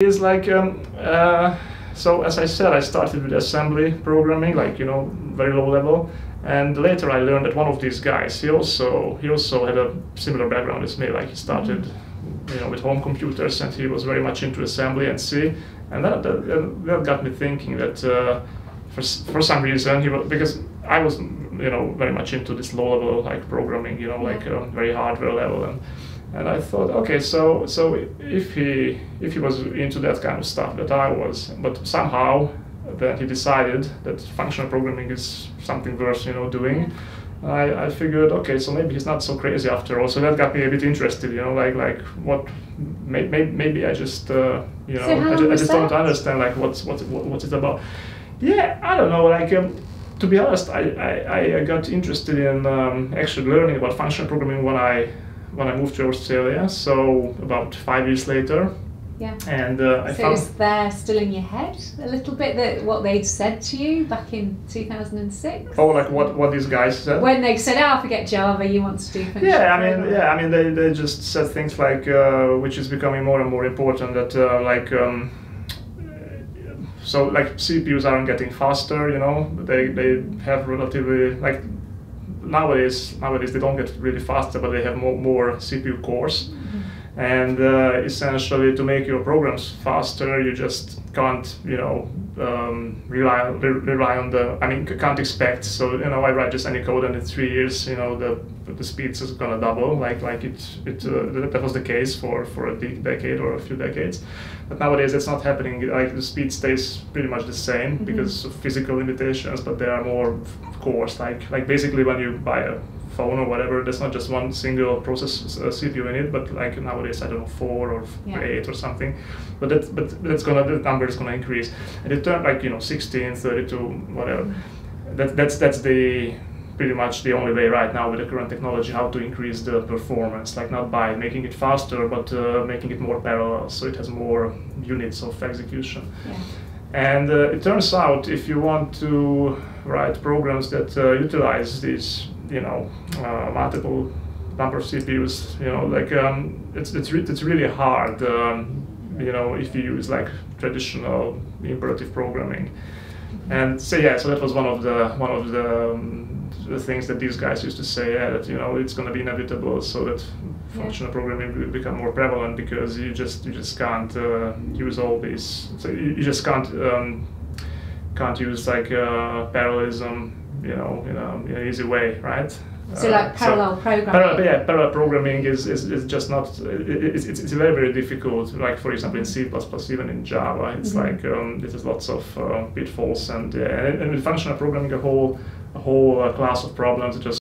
It's like, so as I said, I started with assembly programming, like, you know, very low level. And later I learned that one of these guys, he also had a similar background as me. Like, he started, you know, with home computers, and he was very much into assembly and C. And that got me thinking that for some reason, because I was, you know, very much into this low level, like, programming, you know, like very hardware level. And I thought, okay, so if he was into that kind of stuff that I was, but somehow then he decided that functional programming is something worth, you know, doing. I figured, okay, so maybe he's not so crazy after all. So that got me a bit interested, you know, like what maybe I just you know, I just don't understand like what it's about. Yeah, I don't know, like. To be honest, I got interested in actually learning about functional programming when I moved to Australia, so about 5 years later. Yeah. And I so is there still in your head a little bit that what they'd said to you back in 2006? Oh, like what these guys said? When they said, "Oh, forget Java, you want to do functional." Yeah, I mean, they just said things like, which is becoming more and more important, that like CPUs aren't getting faster, you know. They have relatively, like, nowadays they don't get really faster, but they have more CPU cores. Mm-hmm. And essentially, to make your programs faster, you just can't, you know, rely on the, I mean, can't expect. So, you know, I write just any code, and in 3 years, you know, the speeds is gonna double. That was the case for a decade or a few decades. But nowadays, it's not happening. Like, the speed stays pretty much the same, mm-hmm. because of physical limitations. But there are more cores. Like basically, when you buy a phone or whatever, there's not just one single process CPU in it, but like nowadays, I don't know, 4 or 8 or something. But that number is gonna increase, and it turned, like, you know, 16, 32, whatever. Mm-hmm. That's the pretty much the only way right now with the current technology how to increase the performance, like not by making it faster, but making it more parallel, so it has more units of execution. Yeah. And it turns out, if you want to write programs that utilize these, you know, multiple number of CPUs, you know, like it's really hard, you know, if you use like traditional imperative programming. And so yeah, so that was one of the things that these guys used to say, yeah, that, you know, it's going to be inevitable, so that functional programming will become more prevalent, because you just can't use all these, so you just can't use like parallelism, you know, in an easy way, right? So like parallel programming. Parallel programming is just not. It's very, very difficult. Like, for example, in C++, even in Java, it's mm-hmm. like there's lots of pitfalls, and in functional programming, a whole class of problems just.